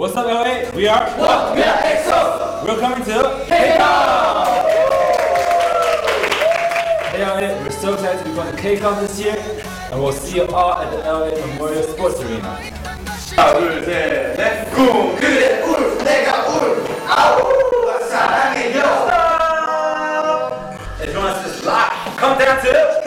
What's up, LA? We are what? We are EXO! We're coming to KCON! Hey, LA, we're so excited to be going to KCON this year, and we'll see you all at the LA Memorial Sports Arena. Let's go! If you want to just live, come down to